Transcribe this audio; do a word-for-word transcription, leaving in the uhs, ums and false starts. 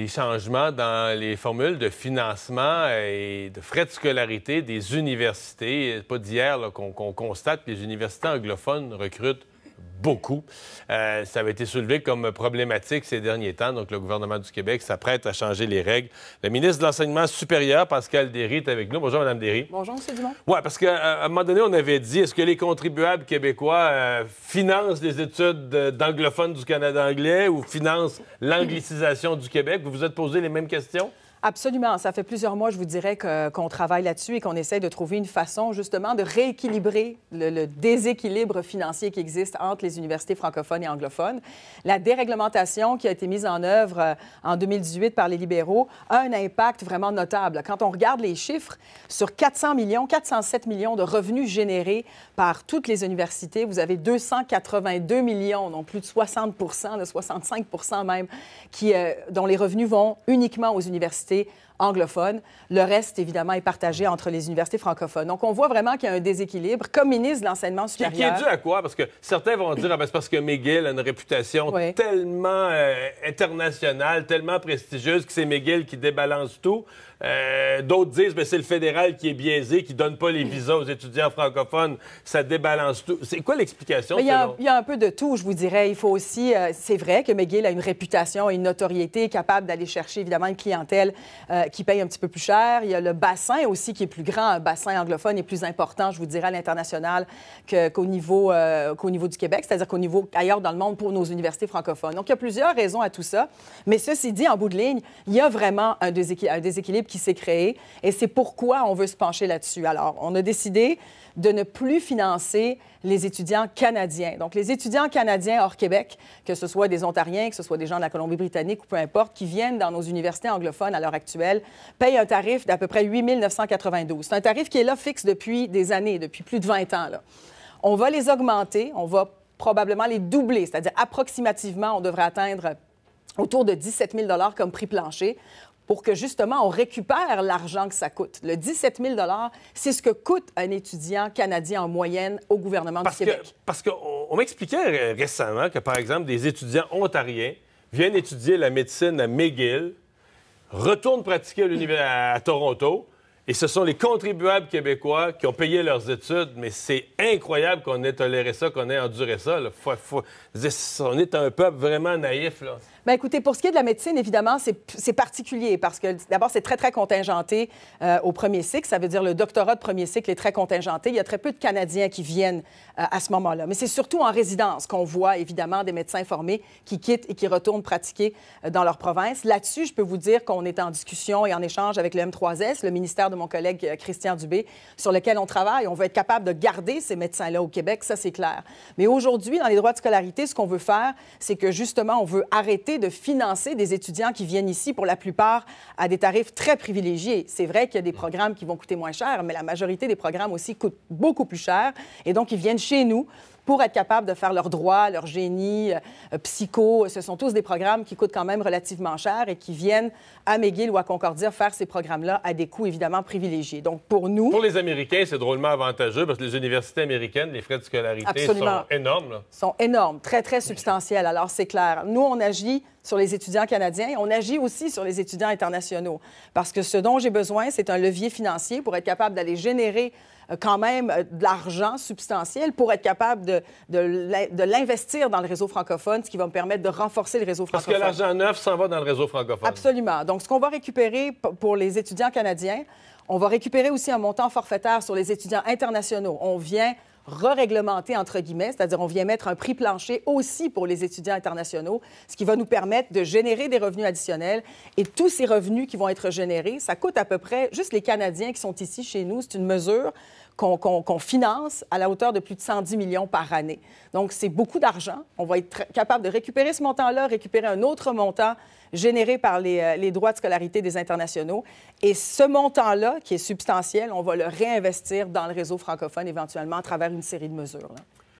des changements dans les formules de financement et de frais de scolarité des universités. Pas d'hier qu'on qu'on constate que les universités anglophones recrutent beaucoup. Euh, ça avait été soulevé comme problématique ces derniers temps. Donc, le gouvernement du Québec s'apprête à changer les règles. Le ministre de l'Enseignement supérieur, Pascal Déry, est avec nous. Bonjour, Mme Déry. Bonjour, M. Dumont. Oui, parce qu'à un moment donné, on avait dit, est-ce que les contribuables québécois euh, financent les études d'anglophones du Canada anglais ou financent l'anglicisation du Québec? Vous vous êtes posé les mêmes questions? Absolument. Ça fait plusieurs mois, je vous dirais, que, qu'on travaille là-dessus et qu'on essaie de trouver une façon, justement, de rééquilibrer le, le déséquilibre financier qui existe entre les universités francophones et anglophones. La déréglementation qui a été mise en œuvre en deux mille dix-huit par les libéraux a un impact vraiment notable. Quand on regarde les chiffres, sur quatre cents millions, quatre cent sept millions de revenus générés par toutes les universités, vous avez deux cent quatre-vingt-deux millions, donc plus de soixante pour cent, de soixante-cinq pour cent même, qui, euh, dont les revenus vont uniquement aux universités anglophones. Le reste, évidemment, est partagé entre les universités francophones. Donc, on voit vraiment qu'il y a un déséquilibre. Comme ministre de l'Enseignement supérieur... Qui, qui est dû à quoi? Parce que certains vont dire, ah, ben, c'est parce que McGill a une réputation oui. tellement euh, internationale, tellement prestigieuse, que c'est McGill qui débalance tout. Euh, D'autres disent, ben, c'est le fédéral qui est biaisé, qui ne donne pas les visas aux étudiants francophones. Ça débalance tout. C'est quoi l'explication? Il y, a, il y a un peu de tout, je vous dirais. Il faut aussi... Euh, c'est vrai que McGill a une réputation et une notoriété capable d'aller chercher, évidemment, une clientèle Euh, qui paye un petit peu plus cher. Il y a le bassin aussi qui est plus grand, un bassin anglophone est plus important, je vous dirais, à l'international qu'au niveau, euh, qu'au niveau du Québec, c'est-à-dire qu'au niveau ailleurs dans le monde pour nos universités francophones. Donc, il y a plusieurs raisons à tout ça. Mais ceci dit, en bout de ligne, il y a vraiment un, déséquil- un déséquilibre qui s'est créé et c'est pourquoi on veut se pencher là-dessus. Alors, on a décidé de ne plus financer les étudiants canadiens. Donc, les étudiants canadiens hors Québec, que ce soit des Ontariens, que ce soit des gens de la Colombie-Britannique ou peu importe, qui viennent dans nos universités anglophones à l'heure actuelle, payent un tarif d'à peu près huit mille neuf cent quatre-vingt-douze. C'est un tarif qui est là fixe depuis des années, depuis plus de vingt ans. Là. On va les augmenter, on va probablement les doubler, c'est-à-dire approximativement, on devrait atteindre autour de dix-sept mille comme prix plancher, pour que, justement, on récupère l'argent que ça coûte. Le dix-sept mille, c'est ce que coûte un étudiant canadien en moyenne au gouvernement du Québec. Parce qu'on m'expliquait récemment que, par exemple, des étudiants ontariens viennent étudier la médecine à McGill, retournent pratiquer à l'université à Toronto, et ce sont les contribuables québécois qui ont payé leurs études, mais c'est incroyable qu'on ait toléré ça, qu'on ait enduré ça. Là. Faut, faut... On est un peuple vraiment naïf, là. Bien, écoutez, pour ce qui est de la médecine, évidemment, c'est particulier parce que, d'abord, c'est très, très contingenté euh, au premier cycle. Ça veut dire le doctorat de premier cycle est très contingenté. Il y a très peu de Canadiens qui viennent euh, à ce moment-là. Mais c'est surtout en résidence qu'on voit, évidemment, des médecins formés qui quittent et qui retournent pratiquer euh, dans leur province. Là-dessus, je peux vous dire qu'on est en discussion et en échange avec le M trois S, le ministère de mon collègue euh, Christian Dubé, sur lequel on travaille. On veut être capable de garder ces médecins-là au Québec, ça, c'est clair. Mais aujourd'hui, dans les droits de scolarité, ce qu'on veut faire, c'est que, justement, on veut arrêter de financer des étudiants qui viennent ici, pour la plupart, à des tarifs très privilégiés. C'est vrai qu'il y a des programmes qui vont coûter moins cher, mais la majorité des programmes aussi coûtent beaucoup plus cher. Et donc, ils viennent chez nous pour être capables de faire leurs droits, leur génie, euh, psycho. Ce sont tous des programmes qui coûtent quand même relativement cher et qui viennent à McGill ou à Concordia faire ces programmes-là à des coûts, évidemment, privilégiés. Donc, pour nous... Pour les Américains, c'est drôlement avantageux parce que les universités américaines, les frais de scolarité absolument. Sont énormes. Là. Sont énormes, très, très substantiels. Alors, c'est clair. Nous, on agit sur les étudiants canadiens. On agit aussi sur les étudiants internationaux parce que ce dont j'ai besoin, c'est un levier financier pour être capable d'aller générer quand même de l'argent substantiel pour être capable de, de, de l'investir dans le réseau francophone, ce qui va me permettre de renforcer le réseau francophone. Parce que l'argent neuf s'en va dans le réseau francophone. Absolument. Donc, ce qu'on va récupérer pour les étudiants canadiens, on va récupérer aussi un montant forfaitaire sur les étudiants internationaux. On vient re-réglementer, entre guillemets, c'est-à-dire on vient mettre un prix plancher aussi pour les étudiants internationaux, ce qui va nous permettre de générer des revenus additionnels. Et tous ces revenus qui vont être générés, ça coûte à peu près, juste les Canadiens qui sont ici chez nous, c'est une mesure qu'on qu'on, qu'on finance à la hauteur de plus de cent dix millions par année. Donc, c'est beaucoup d'argent. On va être capable de récupérer ce montant-là, récupérer un autre montant généré par les, les droits de scolarité des internationaux. Et ce montant-là, qui est substantiel, on va le réinvestir dans le réseau francophone éventuellement à travers une série de mesures. Là.